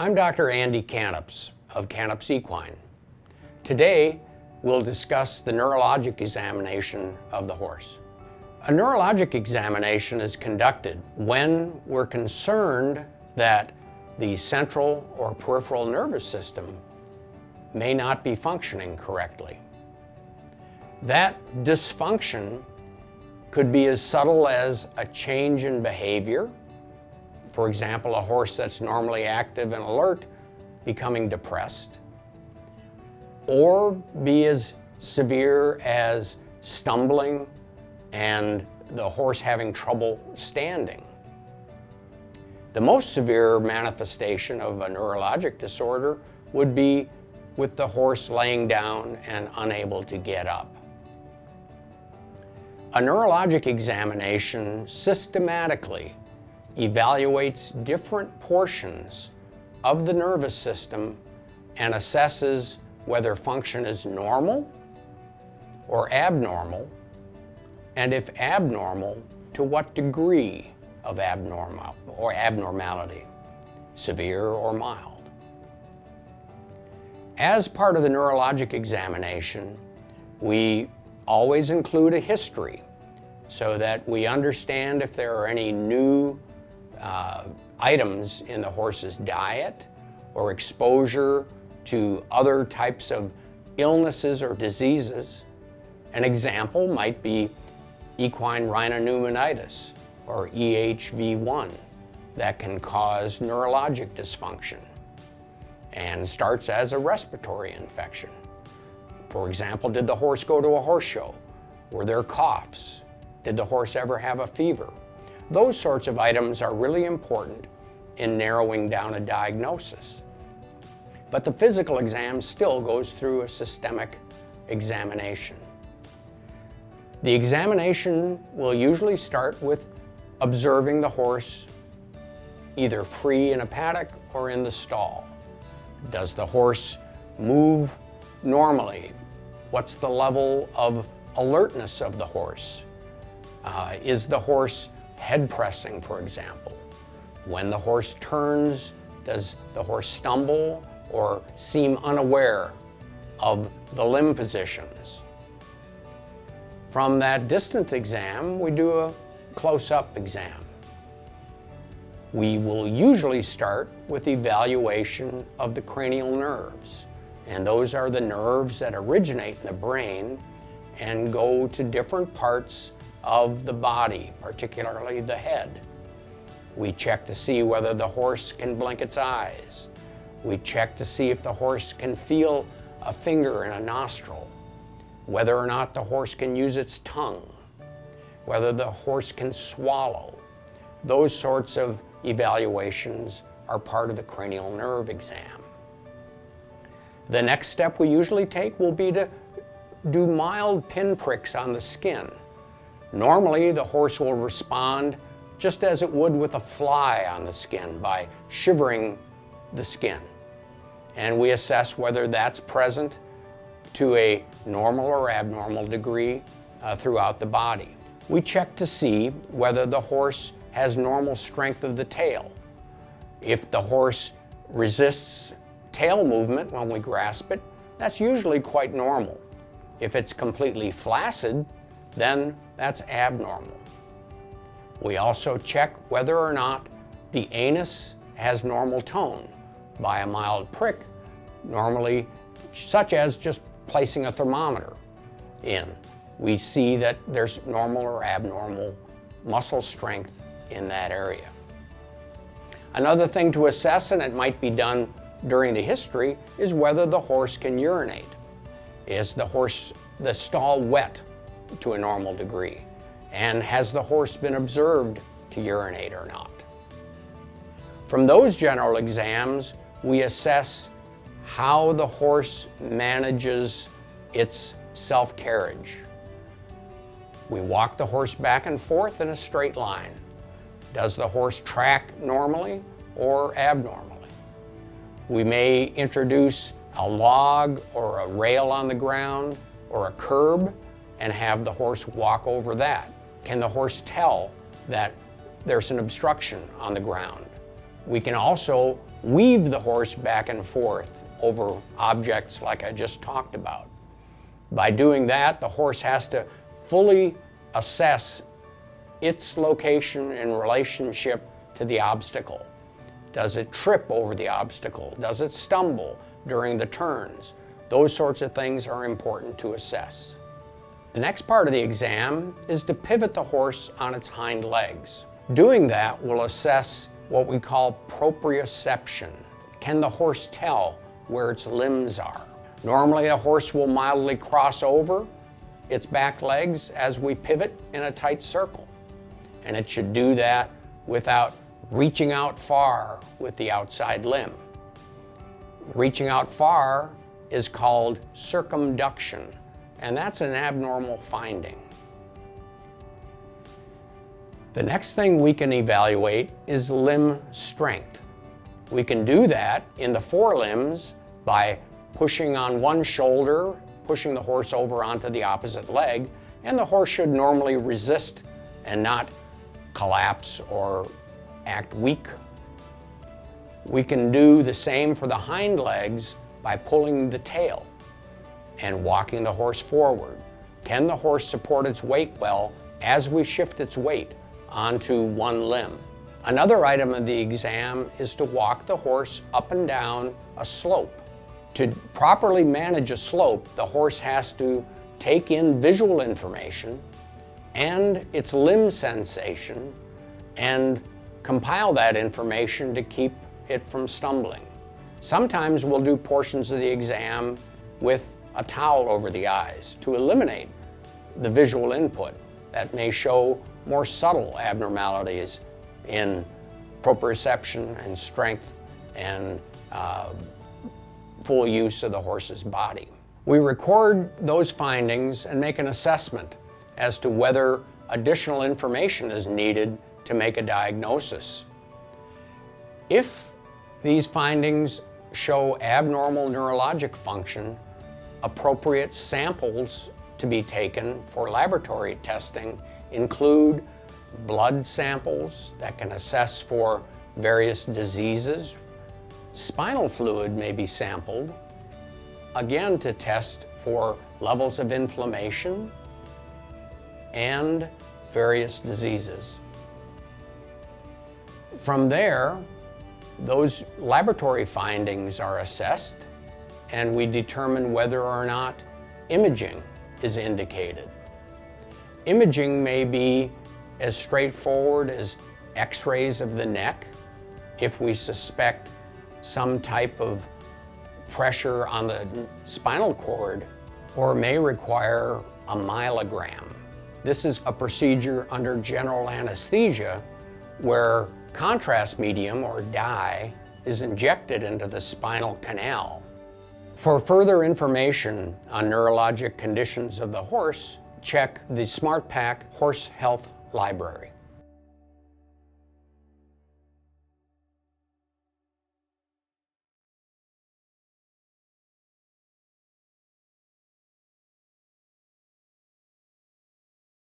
I'm Dr. Andy Kaneps of Kaneps Equine. Today, we'll discuss the neurologic examination of the horse. A neurologic examination is conducted when we're concerned that the central or peripheral nervous system may not be functioning correctly. That dysfunction could be as subtle as a change in behavior. For example, a horse that's normally active and alert becoming depressed, or be as severe as stumbling and the horse having trouble standing. The most severe manifestation of a neurologic disorder would be with the horse laying down and unable to get up. A neurologic examination systematically evaluates different portions of the nervous system and assesses whether function is normal or abnormal, and if abnormal, to what degree of abnormality, severe or mild. As part of the neurologic examination, we always include a history so that we understand if there are any new items in the horse's diet or exposure to other types of illnesses or diseases. An example might be equine rhinopneumonitis, or EHV-1, that can cause neurologic dysfunction and starts as a respiratory infection. For example, did the horse go to a horse show? Were there coughs? Did the horse ever have a fever? Those sorts of items are really important in narrowing down a diagnosis. But the physical exam still goes through a systemic examination. The examination will usually start with observing the horse either free in a paddock or in the stall. Does the horse move normally? What's the level of alertness of the horse? Is the horse head pressing, for example? When the horse turns, does the horse stumble or seem unaware of the limb positions? From that distant exam, we do a close-up exam. We will usually start with evaluation of the cranial nerves, and those are the nerves that originate in the brain and go to different parts of the body, particularly the head. We check to see whether the horse can blink its eyes. We check to see if the horse can feel a finger in a nostril, whether or not the horse can use its tongue, whether the horse can swallow. Those sorts of evaluations are part of the cranial nerve exam. The next step we usually take will be to do mild pinpricks on the skin. Normally, the horse will respond just as it would with a fly on the skin by shivering the skin. And we assess whether that's present to a normal or abnormal degree throughout the body. We check to see whether the horse has normal strength of the tail. If the horse resists tail movement when we grasp it, that's usually quite normal. If it's completely flaccid, then that's abnormal. We also check whether or not the anus has normal tone by a mild prick, normally such as just placing a thermometer in. We see that there's normal or abnormal muscle strength in that area. Another thing to assess, and it might be done during the history, is whether the horse can urinate. Is the stall wet to a normal degree? And has the horse been observed to urinate or not? From those general exams, we assess how the horse manages its self-carriage. We walk the horse back and forth in a straight line. Does the horse track normally or abnormally? We may introduce a log or a rail on the ground or a curb and have the horse walk over that. Can the horse tell that there's an obstruction on the ground? We can also weave the horse back and forth over objects like I just talked about. By doing that, the horse has to fully assess its location in relationship to the obstacle. Does it trip over the obstacle? Does it stumble during the turns? Those sorts of things are important to assess. The next part of the exam is to pivot the horse on its hind legs. Doing that will assess what we call proprioception. Can the horse tell where its limbs are? Normally, a horse will mildly cross over its back legs as we pivot in a tight circle, and it should do that without reaching out far with the outside limb. Reaching out far is called circumduction, and that's an abnormal finding. The next thing we can evaluate is limb strength. We can do that in the forelimbs by pushing on one shoulder, pushing the horse over onto the opposite leg, and the horse should normally resist and not collapse or act weak. We can do the same for the hind legs by pulling the tail and walking the horse forward. Can the horse support its weight well as we shift its weight onto one limb? Another item of the exam is to walk the horse up and down a slope. To properly manage a slope, the horse has to take in visual information and its limb sensation and compile that information to keep it from stumbling. Sometimes we'll do portions of the exam with a towel over the eyes to eliminate the visual input that may show more subtle abnormalities in proprioception and strength and full use of the horse's body. We record those findings and make an assessment as to whether additional information is needed to make a diagnosis. If these findings show abnormal neurologic function, appropriate samples to be taken for laboratory testing include blood samples that can assess for various diseases. Spinal fluid may be sampled, again to test for levels of inflammation and various diseases. From there, those laboratory findings are assessed, and we determine whether or not imaging is indicated. Imaging may be as straightforward as x-rays of the neck if we suspect some type of pressure on the spinal cord, or may require a myelogram. This is a procedure under general anesthesia where contrast medium or dye is injected into the spinal canal. For further information on neurologic conditions of the horse, check the SmartPak Horse Health Library.